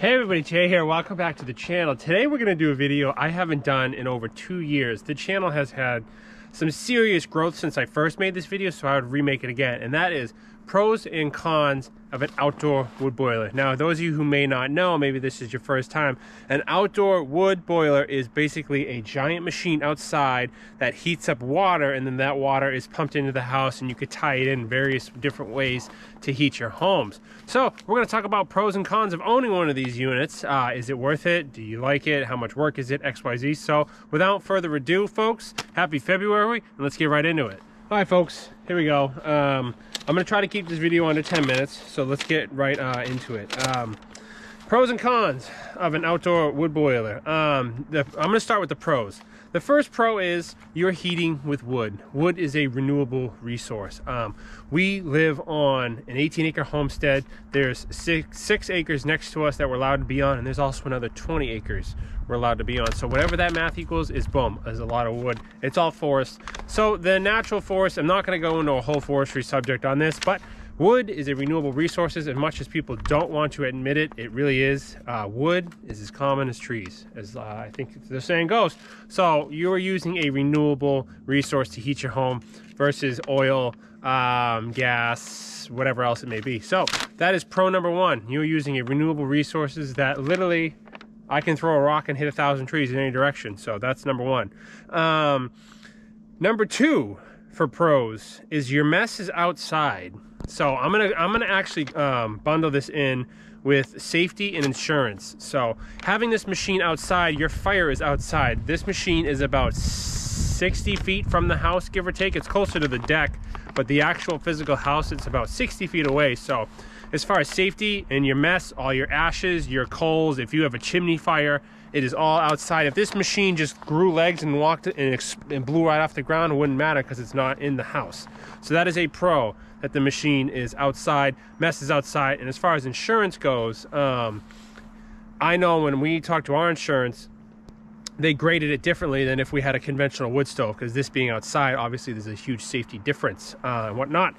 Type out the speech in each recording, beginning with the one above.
Hey everybody, Jay here. Welcome back to the channel. Today we're going to do a video I haven't done in over 2 years. The channel has had some serious growth since I first made this video, so I would remake it again, and that is pros and cons of an outdoor wood boiler. Now, those of you who may not know, maybe this is your first time, an outdoor wood boiler is basically a giant machine outside that heats up water, and then that water is pumped into the house, and you could tie it in various different ways to heat your homes. So we're going to talk about pros and cons of owning one of these units. Is it worth it? Do you like it? How much work is it? XYZ. So without further ado, folks, happy February, and let's get right into it. All right, folks, here we go. I'm going to try to keep this video under 10 minutes, so let's get right into it. Pros and cons of an outdoor wood boiler. I'm going to start with the pros. The first pro is you're heating with wood. Wood is a renewable resource. We live on an 18-acre homestead. There's six acres next to us that we're allowed to be on, and there's also another 20 acres we're allowed to be on. So whatever that math equals is, boom, is a lot of wood. It's all forest. So the natural forest, I'm not going to go into a whole forestry subject on this, but wood is a renewable resource. As much as people don't want to admit it, it really is. Wood is as common as trees, as I think the saying goes. So you're using a renewable resource to heat your home versus oil, gas, whatever else it may be. So that is pro number one. You're using a renewable resources that literally I can throw a rock and hit 1,000 trees in any direction. So that's number one. Number two for pros is your mess is outside. So I'm gonna actually bundle this in with safety and insurance. So having this machine outside, your fire is outside. This machine is about 60 feet from the house, give or take. It's closer to the deck, but the actual physical house, it's about 60 feet away. So as far as safety and your mess, all your ashes, your coals, if you have a chimney fire, it is all outside. If this machine just grew legs and walked and blew right off the ground, it wouldn't matter because it's not in the house. So that is a pro, that the machine is outside, mess is outside. And as far as insurance goes, I know when we talked to our insurance, they graded it differently than if we had a conventional wood stove, because this being outside, obviously there's a huge safety difference and whatnot.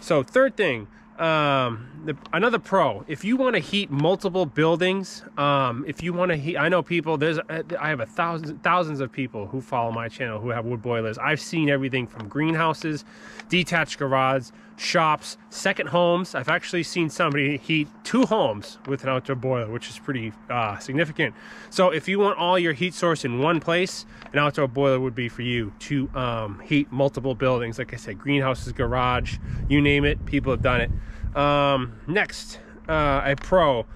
So third thing, another pro, if you want to heat multiple buildings, if you want to heat, I know people, I have thousands of people who follow my channel who have wood boilers. I've seen everything from greenhouses, detached garages, shops, second homes. I've actually seen somebody heat 2 homes with an outdoor boiler, which is pretty significant. So if you want all your heat source in one place, an outdoor boiler would be for you to heat multiple buildings. Like I said, greenhouses, garage, you name it, people have done it. Next, a pro.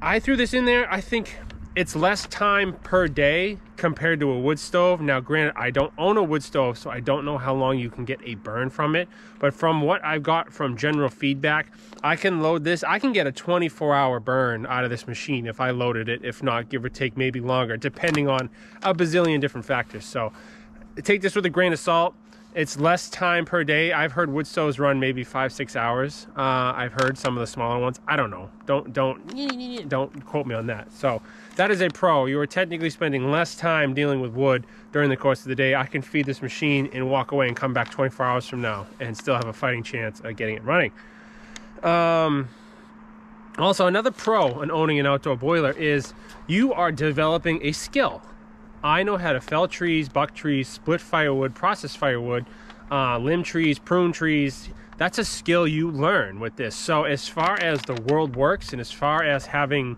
I threw this in there. I think it's less time per day compared to a wood stove. Now, granted, I don't own a wood stove, so I don't know how long you can get a burn from it. But from what I've got from general feedback, I can load this. I can get a 24-hour burn out of this machine if I loaded it. If not, give or take, maybe longer, depending on a bazillion different factors. So take this with a grain of salt. It's less time per day. I've heard wood stoves run maybe 5-6 hours. I've heard some of the smaller ones. I don't know. Don't quote me on that. So that is a pro. You are technically spending less time dealing with wood during the course of the day. I can feed this machine and walk away and come back 24 hours from now and still have a fighting chance of getting it running. Also, another pro in owning an outdoor boiler is you are developing a skill. I know how to fell trees, buck trees, split firewood, process firewood, limb trees, prune trees. That's a skill you learn with this. So as far as the world works, and as far as having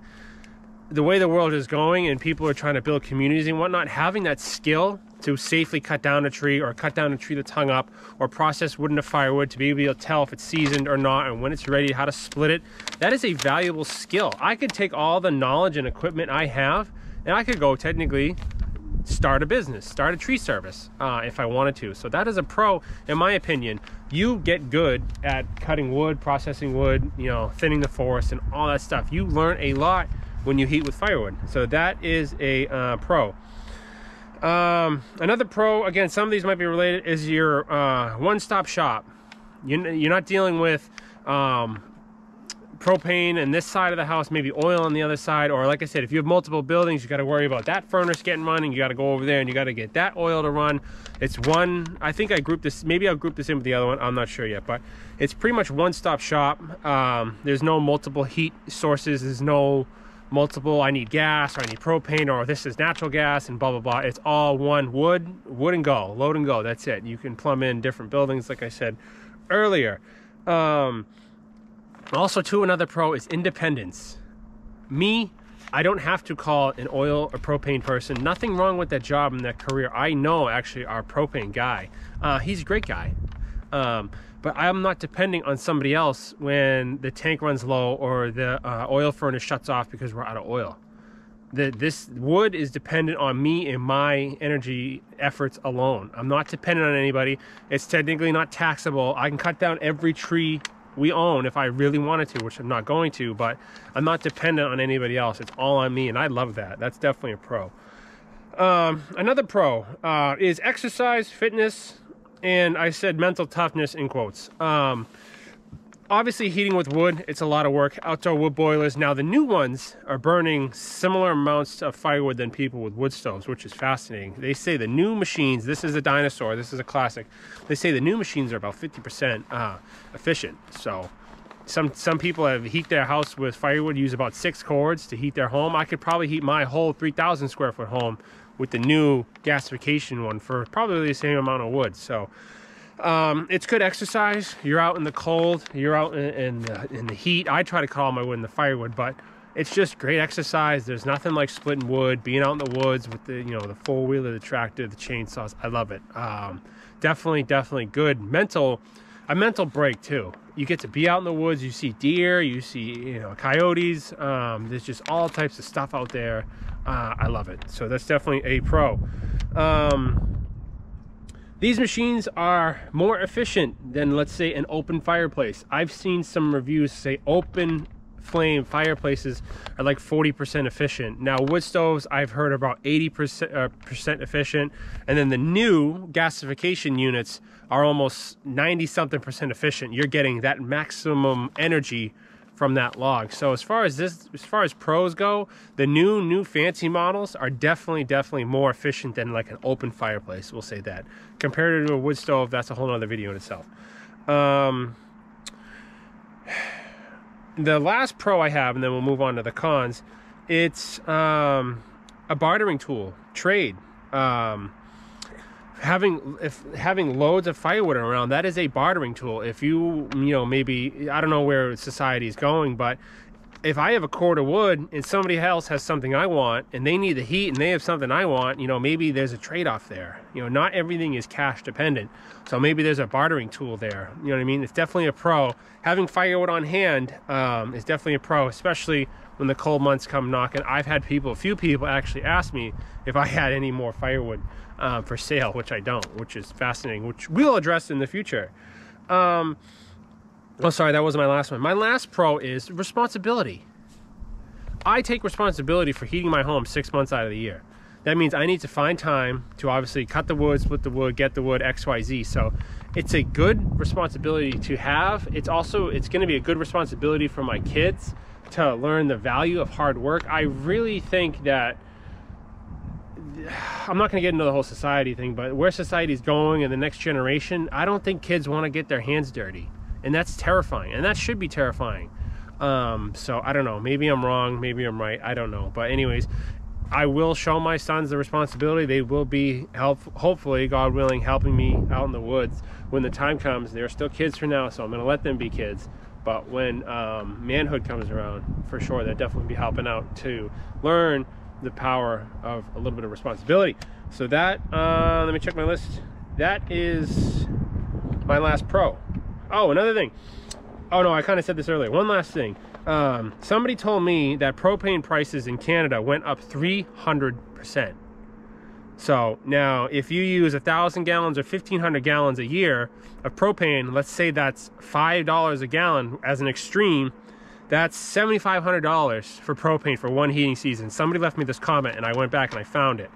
the way the world is going and people are trying to build communities and whatnot, having that skill to safely cut down a tree, or cut down a tree that's hung up, or process wood into firewood to be able to tell if it's seasoned or not and when it's ready, how to split it, that is a valuable skill. I could take all the knowledge and equipment I have, and I could go technically start a business, start a tree service if I wanted to. So that is a pro, in my opinion. You get good at cutting wood, processing wood, you know, thinning the forest and all that stuff. You learn a lot when you heat with firewood. So that is a pro. Another pro, again, some of these might be related, is your one-stop shop. You're not dealing with propane and this side of the house, maybe oil on the other side, or like I said, if you have multiple buildings, you got to worry about that furnace getting running, you got to go over there and you got to get that oil to run. It's one, I think I grouped this, maybe I'll group this in with the other one, I'm not sure yet, but it's pretty much one-stop shop. There's no multiple heat sources, there's no multiple, I need gas, or I need propane, or this is natural gas, and blah, blah, blah. It's all one wood and go, load and go. That's it. You can plumb in different buildings, like I said earlier. Also, too, another pro is independence. Me, I don't have to call an oil or propane person. Nothing wrong with that job and that career. I know, actually, our propane guy. He's a great guy. But I'm not depending on somebody else when the tank runs low or the oil furnace shuts off because we're out of oil. This wood is dependent on me and my energy efforts alone. I'm not dependent on anybody. It's technically not taxable. I can cut down every tree we own if I really wanted to, which I'm not going to, but I'm not dependent on anybody else. It's all on me, and I love that. That's definitely a pro. Another pro is exercise, fitness, and I said mental toughness in quotes. Obviously, heating with wood, it's a lot of work. Outdoor wood boilers, now the new ones are burning similar amounts of firewood than people with wood stoves, which is fascinating. They say the new machines, this is a dinosaur, this is a classic, they say the new machines are about 50% efficient. So some people have heat their house with firewood, use about 6 cords to heat their home. I could probably heat my whole 3,000 square foot home with the new gasification one for probably the same amount of wood. So it's good exercise. You're out in the cold, you're out in the heat. I try to call my wood in the firewood, but it's just great exercise. There's nothing like splitting wood, being out in the woods with the, you know, the four-wheeler, the tractor, the chainsaws. I love it. Definitely good mental break too. You get to be out in the woods, you see deer, you see, you know, coyotes. There's just all types of stuff out there. I love it. So that's definitely a pro. These machines are more efficient than, let's say, an open fireplace. I've seen some reviews say open flame fireplaces are like 40% efficient. Now, wood stoves, I've heard about 80% efficient. And then the new gasification units are almost 90-something% efficient. You're getting that maximum energy from that log. So as far as pros go, the new fancy models are definitely more efficient than like an open fireplace, we'll say that. Compared to a wood stove, that's a whole other video in itself. The last pro I have, and then we'll move on to the cons, it's a bartering tool, trade. Having loads of firewood around, that is a bartering tool. If you know, maybe, I don't know where society is going, but if I have a cord of wood and somebody else has something I want and they need the heat and they have something I want, you know, maybe there's a trade-off there. You know, not everything is cash dependent. So maybe there's a bartering tool there. You know what I mean? It's definitely a pro. Having firewood on hand is definitely a pro, especially when the cold months come knocking. I've had a few people actually ask me if I had any more firewood for sale, which I don't, which is fascinating, which we'll address in the future. Oh, sorry, that wasn't my last one. My last pro is responsibility. I take responsibility for heating my home 6 months out of the year. That means I need to find time to obviously cut the wood, split the wood, get the wood, XYZ. So it's a good responsibility to have. It's going to be a good responsibility for my kids to learn the value of hard work. I really think that, I'm not going to get into the whole society thing, but where society's going and the next generation, I don't think kids want to get their hands dirty. And that's terrifying, and that should be terrifying. So I don't know, maybe I'm wrong, maybe I'm right, I don't know. But anyways, I will show my sons the responsibility. They will be, hopefully, God willing, helping me out in the woods when the time comes. They're still kids for now, so I'm going to let them be kids. But when manhood comes around, for sure, they'll definitely be helping out to learn the power of a little bit of responsibility. So that, let me check my list. That is my last pro. Oh, another thing. Oh no, I kind of said this earlier. One last thing. Somebody told me that propane prices in Canada went up 300%. So now if you use 1,000 gallons or 1,500 gallons a year of propane, let's say that's $5 a gallon as an extreme, that's $7,500 for propane for one heating season. Somebody left me this comment and I went back and I found it.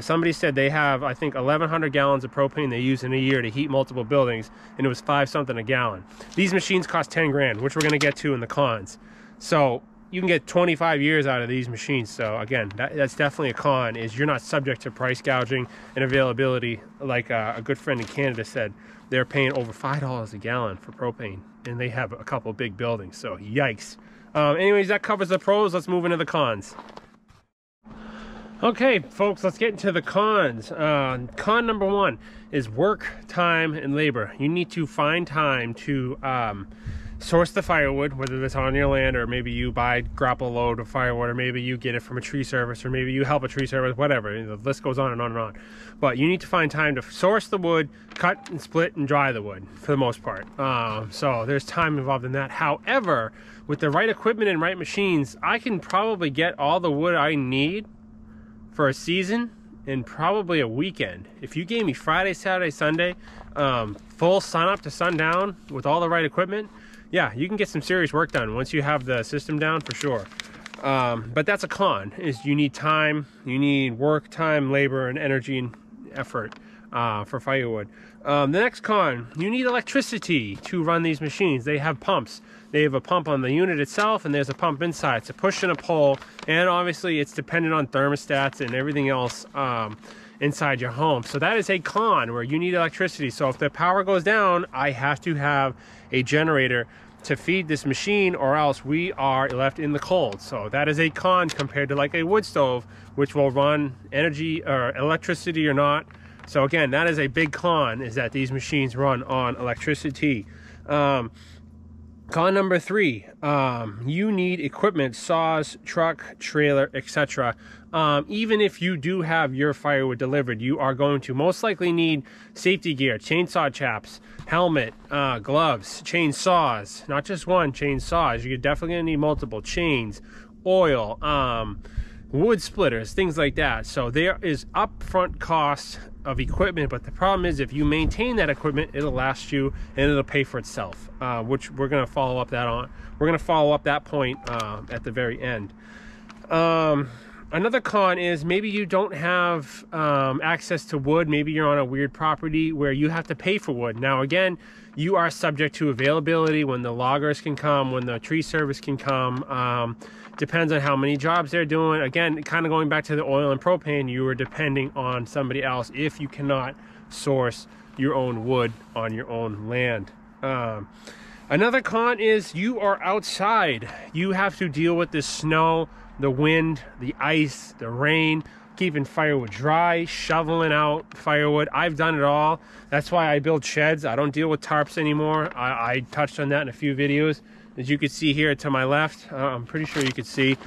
Somebody said they have, I think, 1,100 gallons of propane they use in a year to heat multiple buildings, and it was $5 something a gallon. These machines cost 10 grand, which we're going to get to in the cons. So you can get 25 years out of these machines. So again, that's definitely a con, is you're not subject to price gouging and availability. Like a good friend in Canada said, they're paying over $5 a gallon for propane, and they have a couple big buildings. So yikes. Anyways, that covers the pros. Let's move into the cons. Okay, folks, let's get into the cons. Con number one is work, time, and labor. You need to find time to source the firewood, whether that's on your land or maybe you buy grapple load of firewood, or maybe you get it from a tree service, or maybe you help a tree service, whatever. The list goes on and on and on. But you need to find time to source the wood, cut and split and dry the wood for the most part. So there's time involved in that. However, with the right equipment and right machines, I can probably get all the wood I need for a season and probably a weekend. If you gave me Friday, Saturday, Sunday, full sun up to sundown with all the right equipment, yeah, you can get some serious work done once you have the system down for sure. But that's a con, is you need time, you need work, time, labor, and energy and effort for firewood. The next con, you need electricity to run these machines. They have pumps. They have a pump on the unit itself, and there's a pump inside. It's a push and a pull, and obviously it's dependent on thermostats and everything else inside your home. So that is a con, where you need electricity. So if the power goes down, I have to have a generator to feed this machine, or else we are left in the cold. So that is a con compared to like a wood stove, which will run energy or electricity or not. So again, that is a big con, is that these machines run on electricity. Con number three, you need equipment, saws, truck, trailer, etc. Even if you do have your firewood delivered, you are going to most likely need safety gear, chainsaw chaps, helmet, gloves, chainsaws, not just one, chainsaws. You're definitely going to need multiple chains, oil, wood splitters, things like that. So there is upfront cost of equipment, but the problem is if you maintain that equipment, it'll last you and it'll pay for itself, which we're going to follow up that on. We're going to follow up that point at the very end. Another con is maybe you don't have access to wood. Maybe you're on a weird property where you have to pay for wood. Now, again, you are subject to availability, when the loggers can come, when the tree service can come. Depends on how many jobs they're doing. Again, kind of going back to the oil and propane, you are depending on somebody else if you cannot source your own wood on your own land. Another con is you are outside. You have to deal with the snow, the wind, the ice, the rain, keeping firewood dry, shoveling out firewood. I've done it all. That's why I build sheds. I don't deal with tarps anymore. I touched on that in a few videos. As you can see here to my left, I'm pretty sure you can see,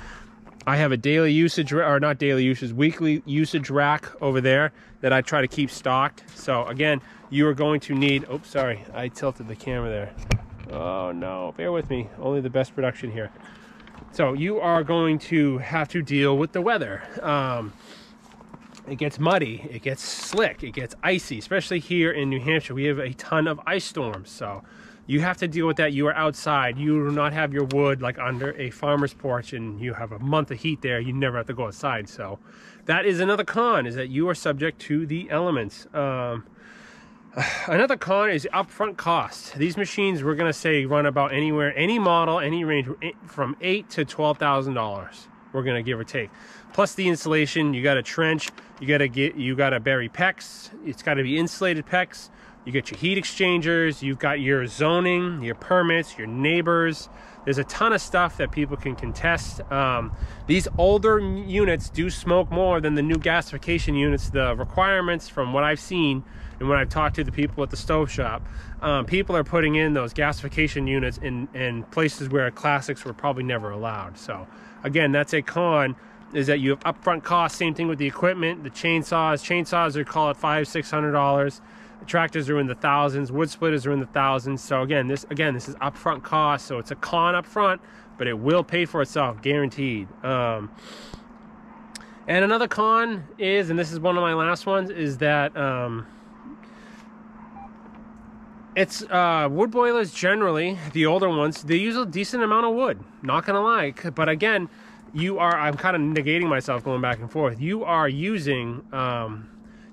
I have a daily usage, or not daily usage, weekly usage rack over there that I try to keep stocked. So again, you are going to need, oops, sorry, I tilted the camera there. Oh no, bear with me, only the best production here. So you are going to have to deal with the weather. It gets muddy, it gets slick, it gets icy, especially here in New Hampshire. We have a ton of ice storms, so you have to deal with that. You are outside. You do not have your wood like under a farmer's porch, and you have a month of heat there. You never have to go outside. So that is another con, is that you are subject to the elements. Another con is upfront cost. These machines, we're going to say, run about anywhere, any model, any range, from $8,000 to $12,000. We're going to give or take. Plus the installation, you got to trench, you got to bury PEX. It's got to be insulated PEX. You get your heat exchangers, you've got your zoning, your permits, your neighbors. There's a ton of stuff that people can contest. These older units do smoke more than the new gasification units. The requirements, from what I've seen and when I've talked to the people at the stove shop, people are putting in those gasification units in places where classics were probably never allowed. So again, that's a con, is that you have upfront costs. Same thing with the equipment, the chainsaws. Chainsaws are, call it $500–600. Tractors are in the thousands, wood splitters are in the thousands. So again, this is upfront cost, so it's a con up front, but it will pay for itself, guaranteed. And another con is, and this is one of my last ones, is that wood boilers, generally the older ones, they use a decent amount of wood, not gonna lie, but again, you are, I'm kind of negating myself going back and forth, you are using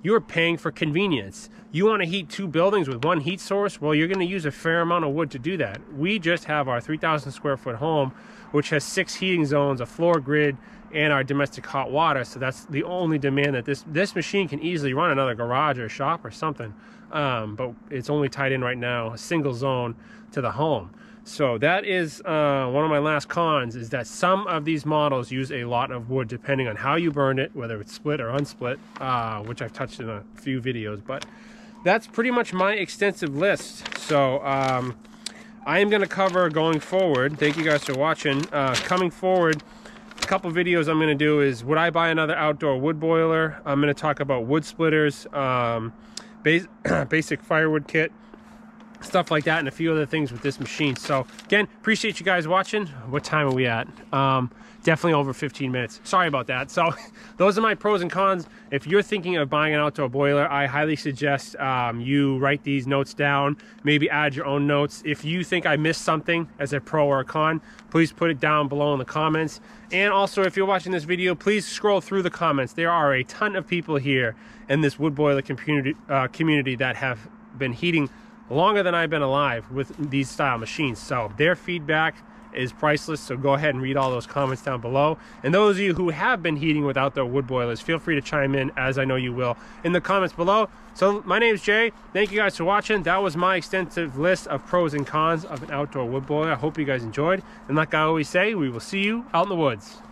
you're paying for convenience. You want to heat two buildings with one heat source? Well, you're going to use a fair amount of wood to do that. We just have our 3,000 square foot home, which has 6 heating zones, a floor grid, and our domestic hot water. So that's the only demand that this machine can easily run another garage or shop or something. But it's only tied in right now, a single zone to the home. So that is one of my last cons, is that some of these models use a lot of wood depending on how you burn it, whether it's split or unsplit, which I've touched in a few videos. But that's pretty much my extensive list. So I am going to cover going forward. Thank you guys for watching. Coming forward, a couple videos I'm going to do is, would I buy another outdoor wood boiler? I'm going to talk about wood splitters, basic firewood kit, stuff like that, and a few other things with this machine. So again, appreciate you guys watching. What time are we at? Definitely over 15 minutes. Sorry about that. So those are my pros and cons. If you're thinking of buying an outdoor boiler, I highly suggest you write these notes down, maybe add your own notes. If you think I missed something as a pro or a con, please put it down below in the comments. And also, if you're watching this video, please scroll through the comments. There are a ton of people here in this wood boiler community that have been heating longer than I've been alive with these style machines. So their feedback is priceless. So go ahead and read all those comments down below. And those of you who have been heating with outdoor wood boilers, feel free to chime in, as I know you will, in the comments below. So my name is Jay. Thank you guys for watching. That was my extensive list of pros and cons of an outdoor wood boiler. I hope you guys enjoyed. And like I always say, we will see you out in the woods.